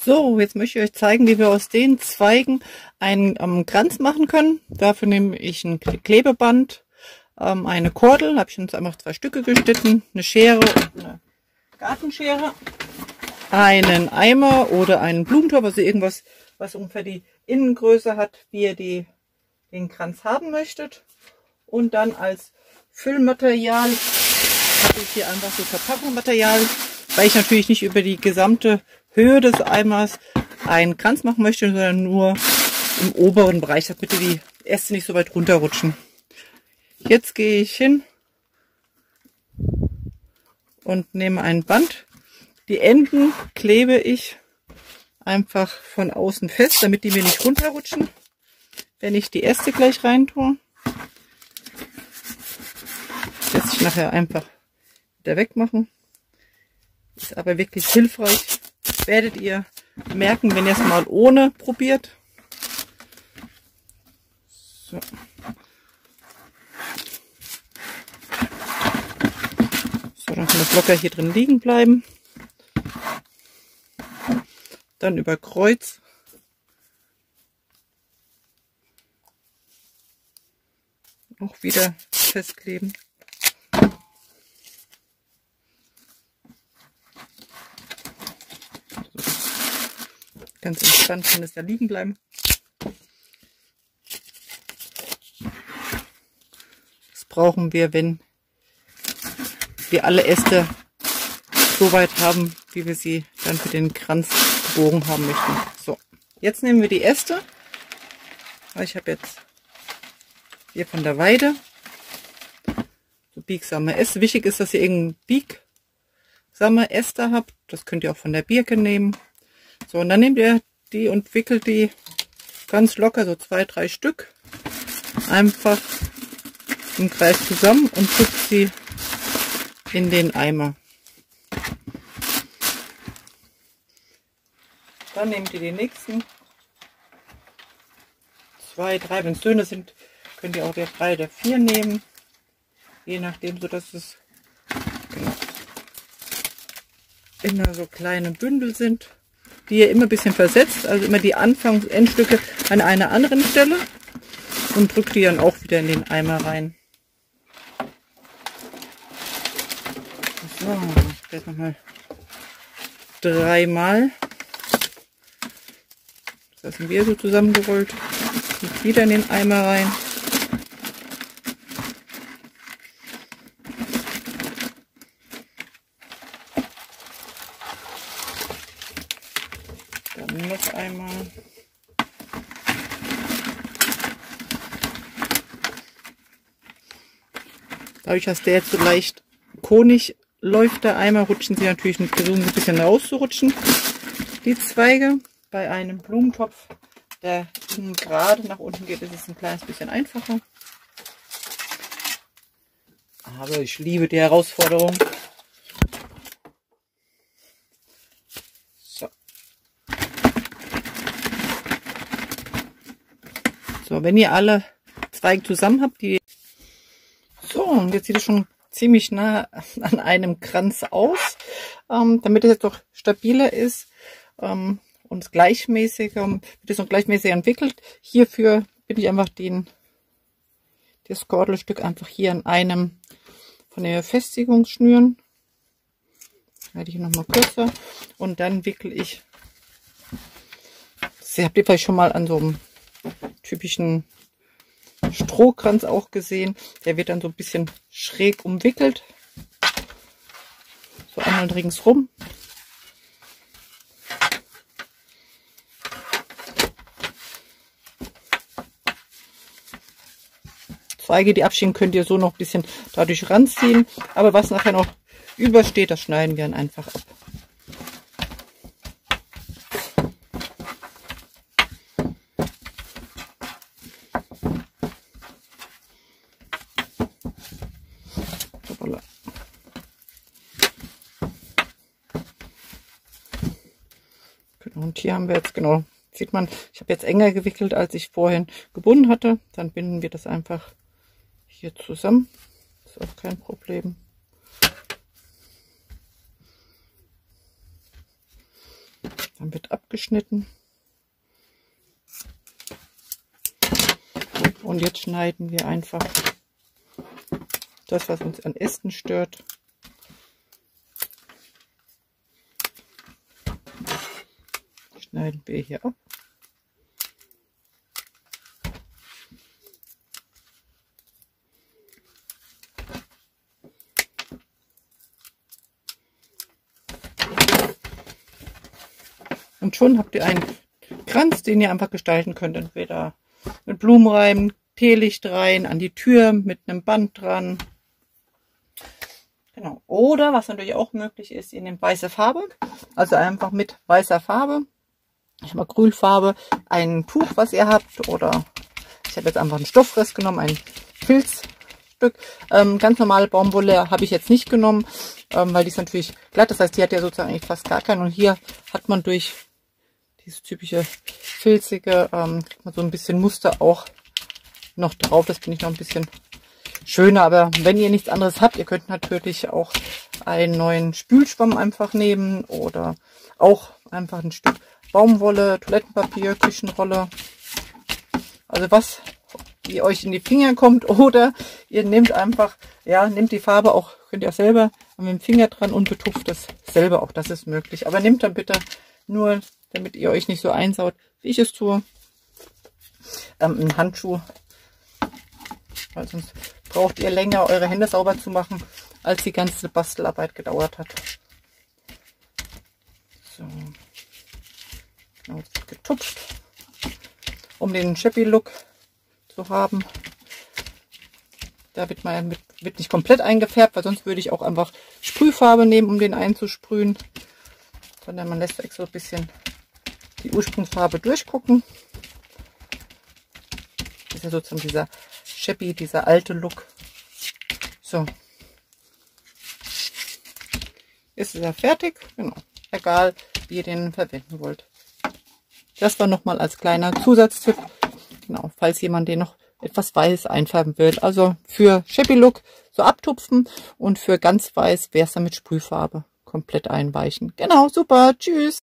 So, jetzt möchte ich euch zeigen, wie wir aus den Zweigen einen Kranz machen können. Dafür nehme ich ein Klebeband, eine Kordel, habe ich uns einfach 2 Stücke geschnitten, eine Schere und eine Gartenschere, einen Eimer oder einen Blumentopf, also irgendwas, was ungefähr die Innengröße hat, wie ihr den Kranz haben möchtet. Und dann als Füllmaterial habe ich hier einfach so Verpackungsmaterial, weil ich natürlich nicht über die gesamte Höhe des Eimers einen Kranz machen möchte, sondern nur im oberen Bereich, damit die Äste nicht so weit runterrutschen. Jetzt gehe ich hin und nehme ein Band. Die Enden klebe ich einfach von außen fest, damit die mir nicht runterrutschen, wenn ich die Äste gleich reintue. Lässt sich nachher einfach wieder wegmachen. Ist aber wirklich hilfreich. Werdet ihr merken, wenn ihr es mal ohne probiert. So. So, dann kann das locker hier drin liegen bleiben. Dann über Kreuz. Auch wieder festkleben. Ganz entspannt kann es da liegen bleiben. Das brauchen wir, wenn wir alle Äste so weit haben, wie wir sie dann für den Kranz gebogen haben möchten. So, jetzt nehmen wir die Äste. Ich habe jetzt hier von der Weide so biegsame Äste. Wichtig ist, dass ihr irgendeine biegsame Äste habt. Das könnt ihr auch von der Birke nehmen. So, und dann nehmt ihr die und wickelt die ganz locker, so 2, 3 Stück, einfach im Kreis zusammen und drückt sie in den Eimer. Dann nehmt ihr die nächsten 2, 3, wenn es dünne sind, könnt ihr auch der 3 oder 4 nehmen, je nachdem, so dass es immer so kleine Bündel sind, die ihr immer ein bisschen versetzt, also immer die Anfangs- und Endstücke an einer anderen Stelle, und drückt die dann auch wieder in den Eimer rein. So, ich werde nochmal 3 Mal. Das lassen wir so zusammengerollt. Und wieder in den Eimer rein. Noch einmal. Dadurch, dass der jetzt so leicht konisch läuft, der Eimer, rutschen sie natürlich nicht, versuchen sie ein bisschen rauszurutschen, die Zweige. Bei einem Blumentopf, der gerade nach unten geht, ist es ein kleines bisschen einfacher. Aber ich liebe die Herausforderung. So, wenn ihr alle Zweige zusammen habt, die... So, und jetzt sieht es schon ziemlich nah an einem Kranz aus. Damit es jetzt doch stabiler ist und gleichmäßiger, wird es noch gleichmäßig entwickelt. Hierfür bin ich einfach das Kordelstück einfach hier an einem von den Befestigungsschnüren. Werde ich nochmal kürzer. Und dann wickle ich... Das habt ihr vielleicht schon mal an so einem typischen Strohkranz auch gesehen. Der wird dann so ein bisschen schräg umwickelt. So einmal ringsrum. Zweige, die abschieben, könnt ihr so noch ein bisschen dadurch ranziehen. Aber was nachher noch übersteht, das schneiden wir dann einfach ab. Und hier haben wir jetzt, genau, sieht man, ich habe jetzt enger gewickelt, als ich vorhin gebunden hatte. Dann binden wir das einfach hier zusammen. Ist auch kein Problem. Dann wird abgeschnitten. Und jetzt schneiden wir einfach das, was uns an Ästen stört, schneiden wir hier ab. Und schon habt ihr einen Kranz, den ihr einfach gestalten könnt. Entweder mit Blumen rein, Teelicht rein, an die Tür mit einem Band dran. Genau. Oder, was natürlich auch möglich ist, ihr nehmt weiße Farbe. Also einfach mit weißer Farbe, ich habe mal Grünfarbe, ein Tuch, was ihr habt. Oder ich habe jetzt einfach einen Stoffrest genommen, ein Filzstück. Ganz normale Baumwolle habe ich jetzt nicht genommen, weil die ist natürlich glatt. Das heißt, die hat ja sozusagen eigentlich fast gar keinen. Und hier hat man durch dieses typische filzige, kriegt man so ein bisschen Muster auch noch drauf. Das finde ich noch ein bisschen schöner. Aber wenn ihr nichts anderes habt, ihr könnt natürlich auch einen neuen Spülschwamm einfach nehmen oder auch einfach ein Stück Baumwolle, Toilettenpapier, Küchenrolle. Also was ihr euch in die Finger kommt, oder ihr nehmt einfach, ja, nehmt die Farbe auch, könnt ihr auch selber mit dem Finger dran und betupft das selber auch. Das ist möglich. Aber nehmt dann bitte nur, damit ihr euch nicht so einsaut, wie ich es tue, einen Handschuh, weil sonst braucht ihr länger, eure Hände sauber zu machen, als die ganze Bastelarbeit gedauert hat. So, genau, getupft, um den Chappy-Look zu haben. Da wird nicht komplett eingefärbt, weil sonst würde ich auch einfach Sprühfarbe nehmen, um den einzusprühen, sondern man lässt extra ein bisschen die Ursprungsfarbe durchgucken. Das ist ja sozusagen dieser Chappy, dieser alte Look. So. Ist er fertig? Genau. Egal, wie ihr den verwenden wollt. Das war nochmal als kleiner Zusatztipp. Genau, falls jemand den noch etwas weiß einfärben will. Also für Chappy Look so abtupfen und für ganz weiß wäre es dann mit Sprühfarbe komplett einweichen. Genau, super. Tschüss.